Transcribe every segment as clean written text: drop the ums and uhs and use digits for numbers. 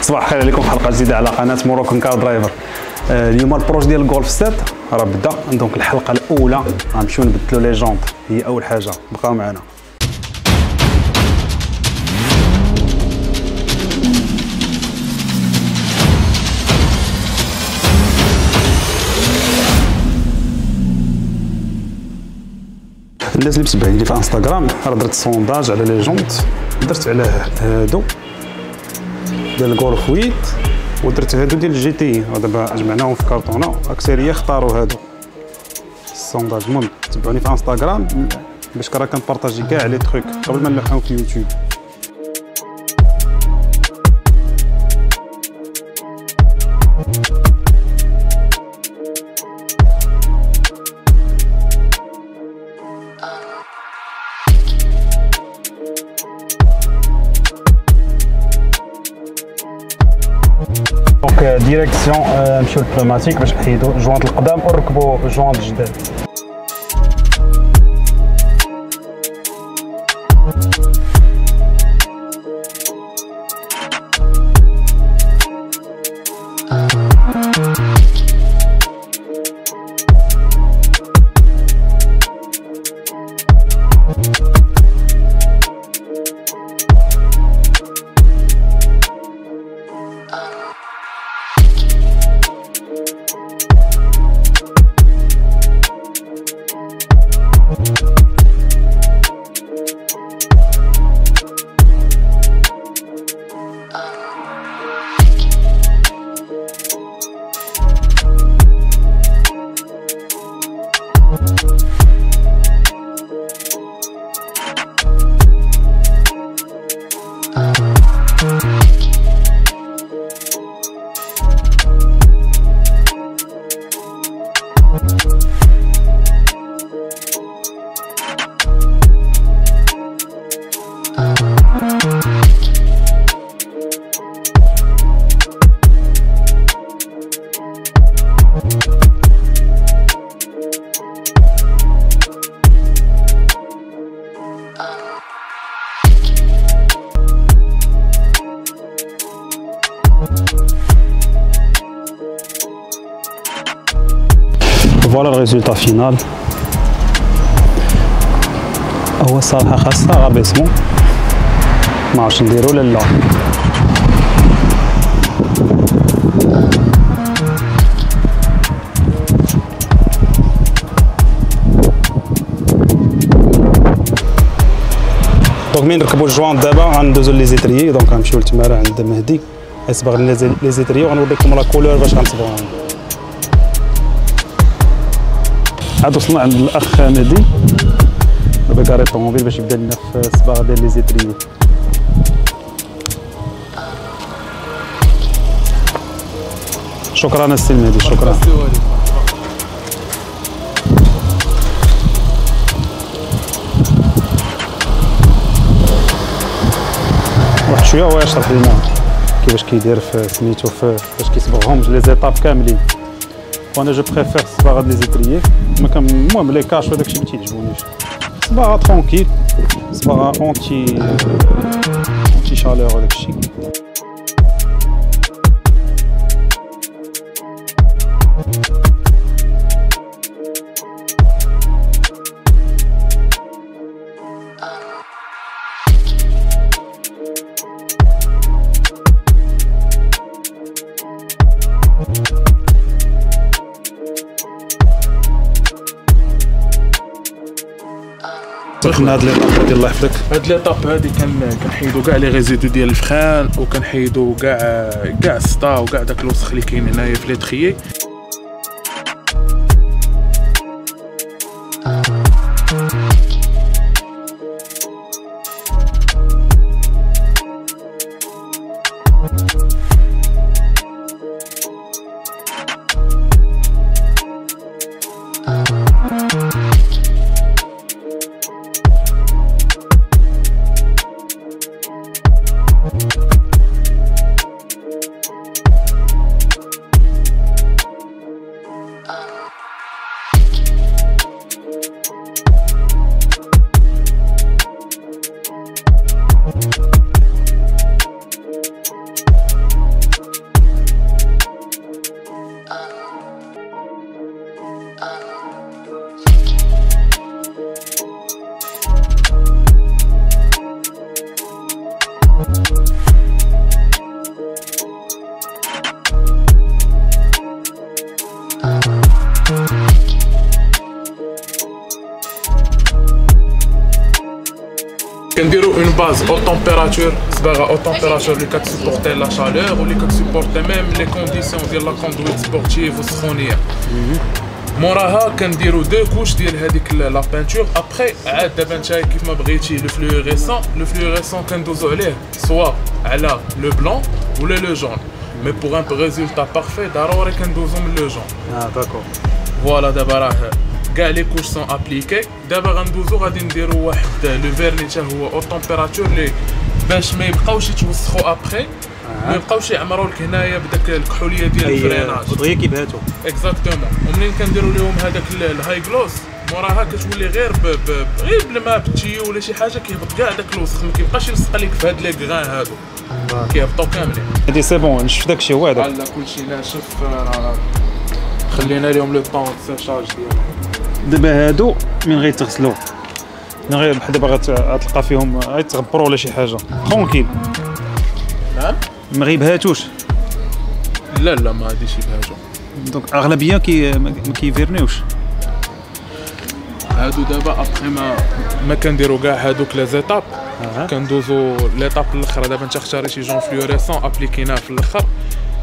صباح الخير عليكم في حلقه جديده على قناه مروكن كار درايفر. اليوم البروج ديال الجولف 7 راه بدا. دونك الحلقه الاولى غنمشيو نبدلو لي جونط، هي اول حاجه، بقاو معنا. الناس اللي متبعيني في انستغرام راه درت سونداج على لي جونط، درت على هادو ديال الجولف 8 ودرت هادو ديال الجي تي، ودابا جمعناهم في كارطونه. اكثريه اختاروا هادو السونداج. المهم تبعوني في انستغرام باش راه كنبارطاجي كاع لي تروك قبل ما نلحقو في يوتيوب. دونك ديريكسيون نمشيو للبلوماتيك باش نحيدو الجوانط القدام ونركبو الجوانط الجداد. فوالا الريزولتا فينال هو صالحه خاصه غابيسمو، ما عرفتش نديرو ولا لا. دونك مين نركبو الجوانط دابا غندوزو لي زيتريي. دونك غنمشيو لتمارا عند مهدي، غيصبغ لنا لي زيتريي وغنوريكم لا كولور باش غنصبغوهم. عاد وصلنا عند الاخ مهدي، دابا كاري الطوموبيل باش يبدا لنا في الصباغه ديال لي زيتريي. شكرا السي مهدي، شكرا. واحد شويه هو يشرح لنا كيفاش كيدير في سميتو باش كيصبغهم لي زيتاب كاملين. وانا جو بريفير الصباغه ديال لي زيتريي، ما كان المهم لي كاش وداك الشيء ما تيعجبونيش. صباغه ترونكيل، صباغه اونتي شالور وداك الشيء. شفنا هاد ليطاب ديال الله يحفظك، هاد ليطاب هادي كنحيدو كاع لي ريزيدو ديال الفخان، وكنحيدو كاع السطا وكاع داك الوسخ اللي كاين هنايا في ليتخيي. نديرو اون باز او تمبيراتور صباغه او تمبيراتور اللي كتسبورتي لا شالور واللي كتسبورتي ميم لي كونديسيون ديال لا كوندويت سبورتيف والسخونيه. موراها كنديرو دو كوش ديال هذيك لا بانتور. ابخي عاد دابا نتايا كيف ما بغيتي لو فلوريسون. لو فلوريسون كندوزو عليه سوا على لو بلون ولا لو جون، مي بوغ ان ريزولتا بارفي ضروري كندوزو من لو جون. داكور. فوالا دابا راه كاع لي كوش سون ابليكي. دابا غندوزو غادي نديرو واحد لو فيرني حتى هو او تمبيراتور لي باش ما يبقاوش يتوسخو ابخي، ما يبقاوش يعمروا لك هنايا بداك الكحوليه ديال الفريناج دغيا كيبهاتو. اكزاكتومون. ومنين كنديروا لهم هذاك الهاي كلوس موراها كتولي غير غير بالماء بالتيو ولا شي حاجه كيهبط كاع داك الوسخ، ما كيبقاش يلصق لك في هاد لي غران هادو كيهبطوا كاملين. هادي سي بون، نشوف داكشي هو هذا. لا كلشي لا شوف، خلينا لهم لو طون سيشارج ديالهم. دابا هادو من غيتغسلوا غير بحال دابا غتلقى فيهم غيتغبروا ولا شي حاجه ترونكيل. نعم ما غيبهاتوش. لا لا ما غاديش يبهاتو. دونك اغلبيه ما كيفيرنيوش هادو. دابا ابخي ما كنديرو كاع هادوك لي زيتاب، كندوزو ليتاب الاخرى. دابا انت اختاري شي جون فلوريسون ابليكيناه في الاخر،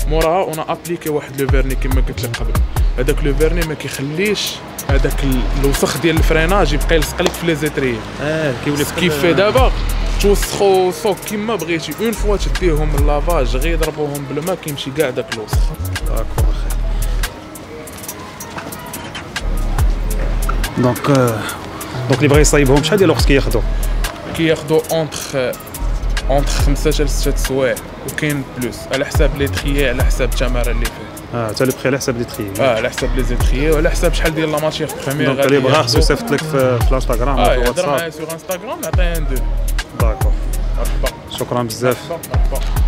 موراها ونا ابليكي واحد لو فيرني كما قلت لك قبل. هذاك لو فيرني ما كيخليش هذاك الوسخ ديال الفريناج يبقى يلصق لك في لي زيتريي. كيولي كيف دابا توسخو صوك كيما بغيتي. اون فوا تديهم لافاج غير يضربوهم بالماء كيمشي كاع داك الوسخ. داكور اخي. دونك اللي بغا يصايبهم شحال ديال الوقت كياخذوا؟ كياخذوا اونتر 5 حتى 6 سوايع، وكاين بلوس على حساب لي تريي، على حساب التماره اللي فيه. حتى لو بخي على حساب لي تريي. على حساب لي تريي وعلى حساب شحال ديال لا ماتيغ بروميير. دونك اللي بغا خصو يصيفط لك في الانستغرام ولا الواتساب. يهضر معايا سوغ انستغرام نعطيه ان دو. داكور. شكرا بزاف.